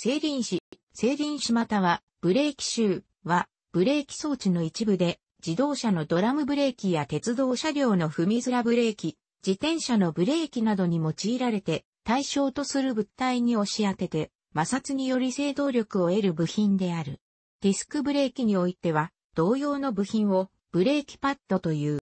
制輪子、制輪子またはブレーキシューはブレーキ装置の一部で自動車のドラムブレーキや鉄道車両の踏み面ブレーキ、自転車のブレーキなどに用いられて対象とする物体に押し当てて摩擦により制動力を得る部品である。ディスクブレーキにおいては同様の部品をブレーキパッドという。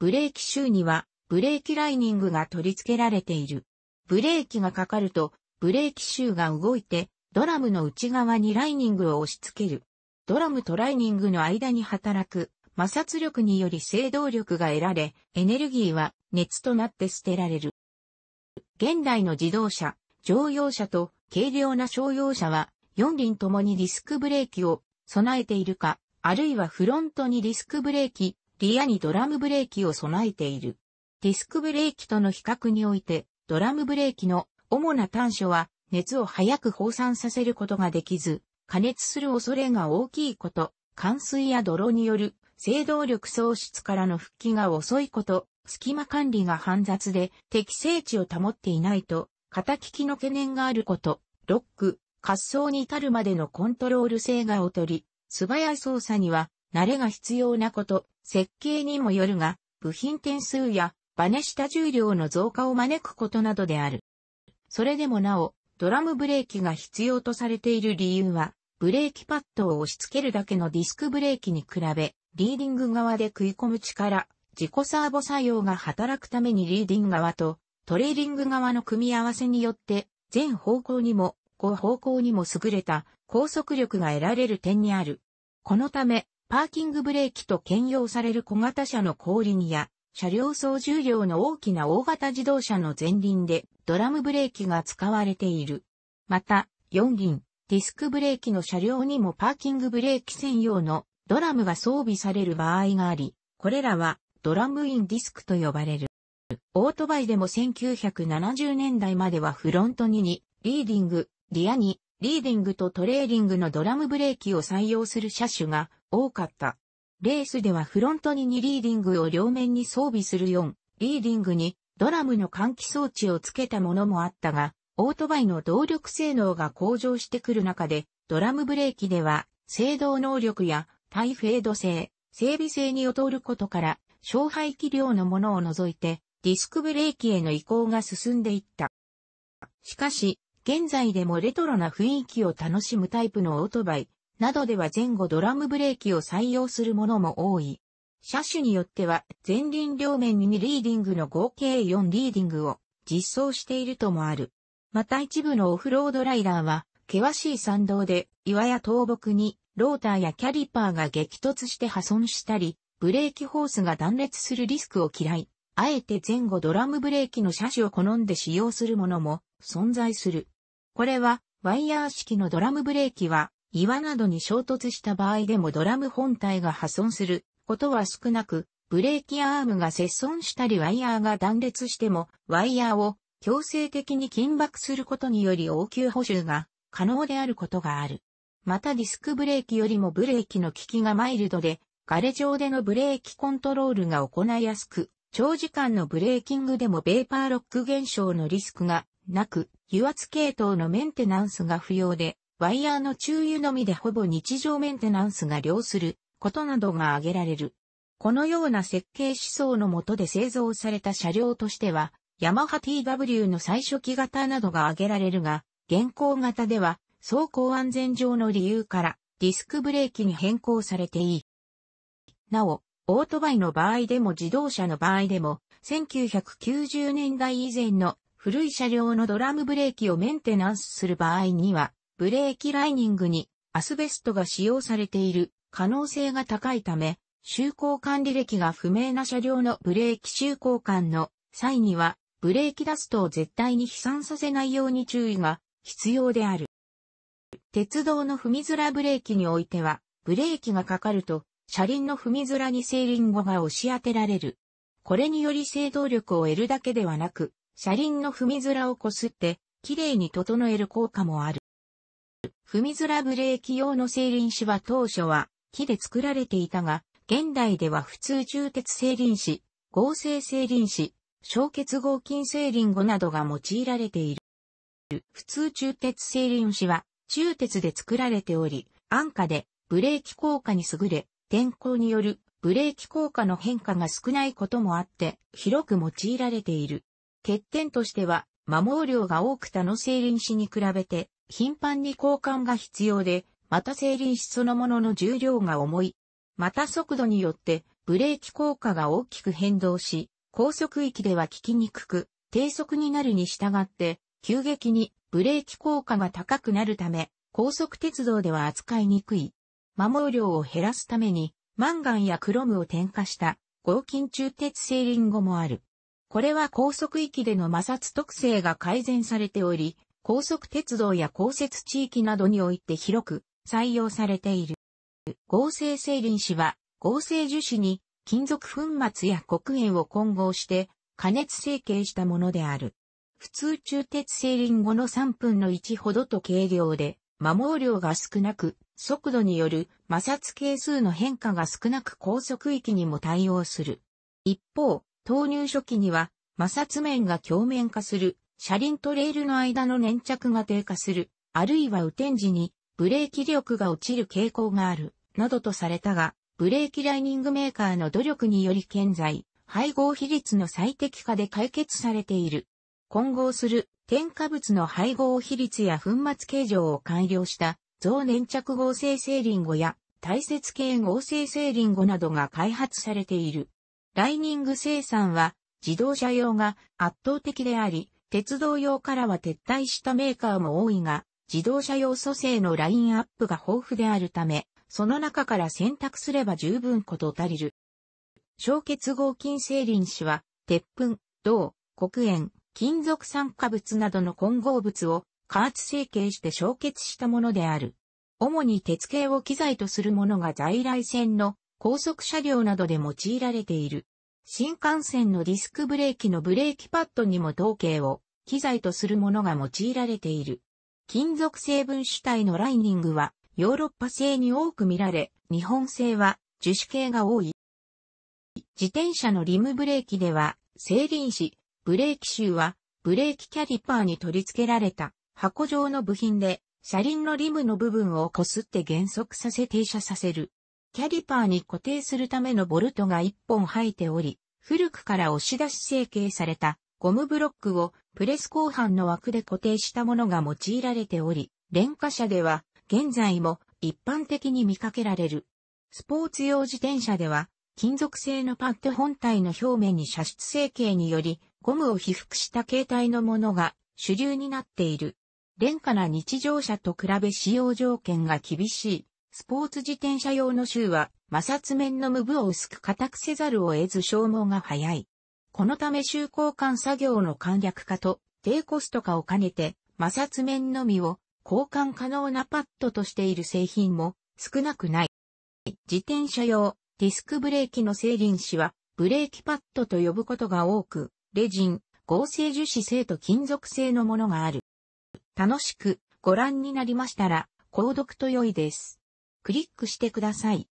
ブレーキシューにはブレーキライニングが取り付けられている。ブレーキがかかるとブレーキシューが動いてドラムの内側にライニングを押し付ける。ドラムとライニングの間に働く摩擦力により制動力が得られ、エネルギーは熱となって捨てられる。現代の自動車、乗用車と軽量な商用車は4輪ともにディスクブレーキを備えているか、あるいはフロントにディスクブレーキ、リアにドラムブレーキを備えている。ディスクブレーキとの比較において、ドラムブレーキの主な短所は熱を早く放散させることができず、加熱する恐れが大きいこと、冠水や泥による制動力喪失からの復帰が遅いこと、隙間管理が煩雑で適正値を保っていないと、片利きの懸念があること、ロック、滑走に至るまでのコントロール性が劣り、素早い操作には慣れが必要なこと、設計にもよるが、部品点数やバネ下重量の増加を招くことなどである。それでもなお、ドラムブレーキが必要とされている理由は、ブレーキパッドを押し付けるだけのディスクブレーキに比べ、リーディング側で食い込む力、自己サーボ作用が働くためにリーディング側とトレーリング側の組み合わせによって、全方向にも後方向にも優れた高速力が得られる点にある。このため、パーキングブレーキと兼用される小型車の後輪や、車両総重量の大きな大型自動車の前輪でドラムブレーキが使われている。また、4輪、ディスクブレーキの車両にもパーキングブレーキ専用のドラムが装備される場合があり、これらはドラムインディスクと呼ばれる。オートバイでも1970年代まではフロントにリーディング、リアにリーディングとトレーリングのドラムブレーキを採用する車種が多かった。レースではフロントに2リーディングを両面に装備する4リーディングにドラムの換気装置をつけたものもあったが、オートバイの動力性能が向上してくる中で、ドラムブレーキでは制動能力や耐フェード性、整備性に劣ることから、小排気量のものを除いてディスクブレーキへの移行が進んでいった。しかし、現在でもレトロな雰囲気を楽しむタイプのオートバイ、などでは前後ドラムブレーキを採用するものも多い。車種によっては前輪両面に2リーディングの合計4リーディングを実装しているともある。また一部のオフロードライダーは険しい山道で岩や倒木にローターやキャリパーが激突して破損したり、ブレーキホースが断裂するリスクを嫌い、あえて前後ドラムブレーキの車種を好んで使用するものも存在する。これはワイヤー式のドラムブレーキは岩などに衝突した場合でもドラム本体が破損することは少なく、ブレーキアームが折損したりワイヤーが断裂しても、ワイヤーを強制的に緊縛することにより応急補修が可能であることがある。またディスクブレーキよりもブレーキの効きがマイルドで、ガレ上でのブレーキコントロールが行いやすく、長時間のブレーキングでもベーパーロック現象のリスクがなく、油圧系統のメンテナンスが不要で、ワイヤーの注油のみでほぼ日常メンテナンスが量することなどが挙げられる。このような設計思想の下で製造された車両としては、ヤマハ TW の最初期型などが挙げられるが、現行型では走行安全上の理由からディスクブレーキに変更されていい。なお、オートバイの場合でも自動車の場合でも、1990年代以前の古い車両のドラムブレーキをメンテナンスする場合には、ブレーキライニングにアスベストが使用されている可能性が高いため、就航管理歴が不明な車両のブレーキシュー交換の際には、ブレーキダストを絶対に飛散させないように注意が必要である。鉄道の踏み面ブレーキにおいては、ブレーキがかかると、車輪の踏み面に制輪子が押し当てられる。これにより制動力を得るだけではなく、車輪の踏み面をこすって、きれいに整える効果もある。踏み面ブレーキ用の制輪子は当初は木で作られていたが、現代では普通重鉄制輪子、合成制輪子、小結合金制輪子などが用いられている。普通鋳鉄製輪子は鋳鉄で作られており、安価でブレーキ効果に優れ、天候によるブレーキ効果の変化が少ないこともあって広く用いられている。欠点としては、摩耗量が多く他の製輪子に比べて頻繁に交換が必要で、また製輪子そのものの重量が重い。また速度によってブレーキ効果が大きく変動し、高速域では効きにくく、低速になるに従って、急激にブレーキ効果が高くなるため、高速鉄道では扱いにくい。摩耗量を減らすために、マンガンやクロムを添加した合金鋳鉄製輪子もある。これは高速域での摩擦特性が改善されており、高速鉄道や降雪地域などにおいて広く採用されている。合成製輪子は合成樹脂に金属粉末や黒鉛を混合して加熱成形したものである。普通鋳鉄製輪子の3分の1ほどと軽量で、摩耗量が少なく、速度による摩擦係数の変化が少なく高速域にも対応する。一方、投入初期には摩擦面が鏡面化する、車輪とレールの間の粘着が低下する、あるいは雨天時にブレーキ力が落ちる傾向がある、などとされたが、ブレーキライニングメーカーの努力により現在、配合比率の最適化で解決されている。混合する添加物の配合比率や粉末形状を改良した増粘着合成製輪子や耐接系合成製輪子などが開発されている。ライニング生産は自動車用が圧倒的であり、鉄道用からは撤退したメーカーも多いが、自動車用組成のラインアップが豊富であるため、その中から選択すれば十分こと足りる。焼結合金製輪子は、鉄粉、銅、黒鉛、金属酸化物などの混合物を加圧成形して焼結したものである。主に鉄系を基材とするものが在来線の高速車両などで用いられている。新幹線のディスクブレーキのブレーキパッドにも銅系を基材とするものが用いられている。金属成分主体のライニングは、ヨーロッパ製に多く見られ、日本製は樹脂系が多い。自転車のリムブレーキでは、製輪子、ブレーキシューは、ブレーキキャリパーに取り付けられた箱状の部品で、車輪のリムの部分をこすって減速させ停車させる。キャリパーに固定するためのボルトが1本入っており、古くから押し出し成形されたゴムブロックをプレス鋼板の枠で固定したものが用いられており、廉価車では、現在も一般的に見かけられる。スポーツ用自転車では金属製のパッド本体の表面に射出成形によりゴムを被覆した形態のものが主流になっている。廉価な日常車と比べ使用条件が厳しい。スポーツ自転車用のシューは摩擦面のムブを薄く固くせざるを得ず消耗が早い。このためシュー交換作業の簡略化と低コスト化を兼ねて摩擦面のみを交換可能なパッドとしている製品も少なくない。自転車用ディスクブレーキの製輪子はブレーキパッドと呼ぶことが多く、レジン、合成樹脂製と金属製のものがある。楽しくご覧になりましたら購読と良いです。クリックしてください。